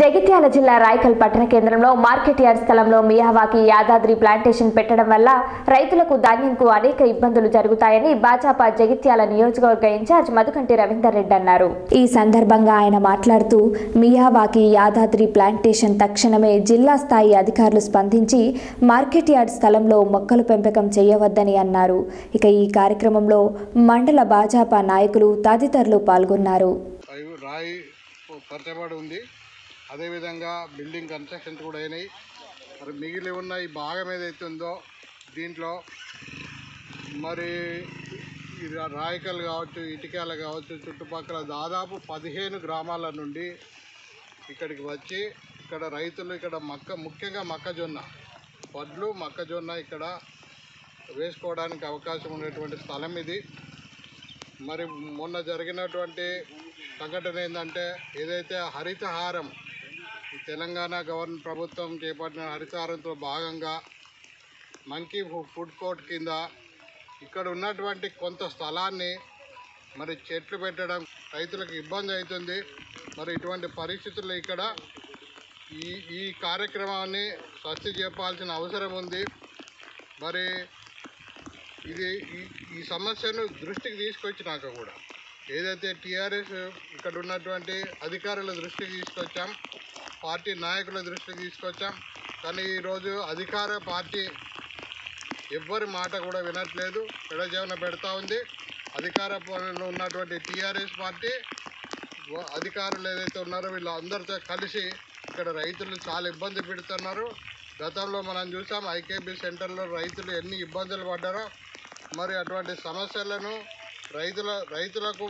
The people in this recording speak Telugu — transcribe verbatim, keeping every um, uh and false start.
జగిత్యాల జిల్లా రాయకల్ పట్టణ కేంద్రంలో మార్కెట్ యార్డ్ స్థలంలో మియావాకి యాదాద్రి ప్లాంటేషన్ పెట్టడం వల్ల రైతులకు ధాన్యంకు అనేక ఇబ్బందులు జరుగుతాయని భాజపా జగిత్యాల నియోజకవర్గ ఇన్ఛార్జ్ మధుకంటి రవీందర్ రెడ్డి అన్నారు. ఈ సందర్భంగా ఆయన మాట్లాడుతూ మియావాకి యాదాద్రి ప్లాంటేషన్ తక్షణమే జిల్లా స్థాయి అధికారులు స్పందించి మార్కెట్ యార్డ్ స్థలంలో మొక్కలు పెంపకం చేయవద్దని అన్నారు. ఇక ఈ కార్యక్రమంలో మండల భాజపా నాయకులు తదితరులు పాల్గొన్నారు. అదేవిధంగా బిల్డింగ్ కన్స్ట్రక్షన్స్ కూడా అయినాయి. మరి మిగిలి ఉన్న ఈ భాగం ఏదైతే ఉందో దీంట్లో మరి రాయకల్ కావచ్చు, ఇటికాలు కావచ్చు, చుట్టుపక్కల దాదాపు పదిహేను గ్రామాల నుండి ఇక్కడికి వచ్చి ఇక్కడ రైతులు ఇక్కడ మక్క ముఖ్యంగా మొక్కజొన్న వడ్లు మొక్కజొన్న ఇక్కడ వేసుకోవడానికి అవకాశం ఉండేటువంటి స్థలం ఇది. మరి మొన్న జరిగినటువంటి సంఘటన ఏంటంటే ఏదైతే హరితహారం తెలంగాణ గవర్నమెంట్ ప్రభుత్వం చేపట్టిన హరితహారంతో భాగంగా మంకీ ఫుడ్ కోర్ట్ కింద ఇక్కడ ఉన్నటువంటి కొంత స్థలాన్ని మరి చెట్లు పెట్టడం రైతులకు ఇబ్బంది అవుతుంది. మరి ఇటువంటి పరిస్థితుల్లో ఇక్కడ ఈ ఈ కార్యక్రమాన్ని స్వస్తి చెప్పాల్సిన అవసరం ఉంది. మరి ఇది ఈ సమస్యను దృష్టికి తీసుకొచ్చినాక కూడా ఏదైతే టీఆర్ఎస్ ఇక్కడ ఉన్నటువంటి అధికారుల దృష్టికి తీసుకొచ్చాం, పార్టీ నాయకుల దృష్టికి తీసుకొచ్చాం, కానీ ఈరోజు అధికార పార్టీ ఎవ్వరి మాట కూడా వినట్లేదు, ఎడజేవన పెడతా ఉంది. అధికారంలో ఉన్నటువంటి టీఆర్ఎస్ పార్టీ అధికారులు ఏదైతే ఉన్నారో వీళ్ళందరితో కలిసి ఇక్కడ రైతులు చాలా ఇబ్బంది పెడుతున్నారు. గతంలో మనం చూసాం ఐకేబీ సెంటర్లో రైతులు ఎన్ని ఇబ్బందులు పడ్డారో. మరి అటువంటి సమస్యలను రైతుల రైతులకు